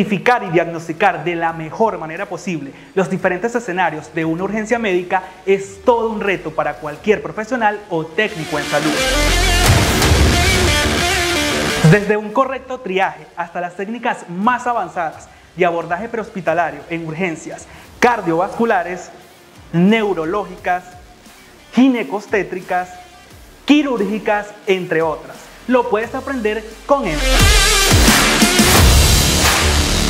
identificar y diagnosticar de la mejor manera posible los diferentes escenarios de una urgencia médica es todo un reto para cualquier profesional o técnico en salud. Desde un correcto triaje hasta las técnicas más avanzadas de abordaje prehospitalario en urgencias cardiovasculares, neurológicas, ginecobstétricas, quirúrgicas, entre otras. Lo puedes aprender con él.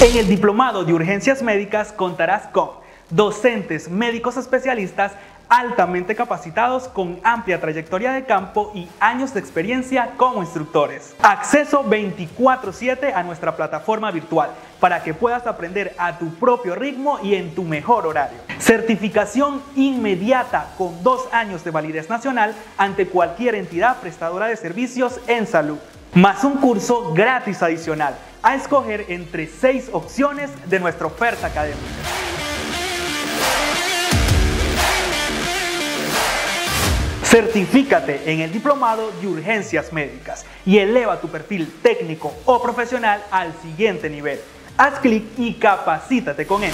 En el Diplomado de Urgencias Médicas contarás con docentes, médicos especialistas altamente capacitados con amplia trayectoria de campo y años de experiencia como instructores. Acceso 24/7 a nuestra plataforma virtual para que puedas aprender a tu propio ritmo y en tu mejor horario. Certificación inmediata con 2 años de validez nacional ante cualquier entidad prestadora de servicios en salud. Más un curso gratis adicional a escoger entre 6 opciones de nuestra oferta académica. Certifícate en el Diplomado de Urgencias Médicas y eleva tu perfil técnico o profesional al siguiente nivel. Haz clic y capacítate con él.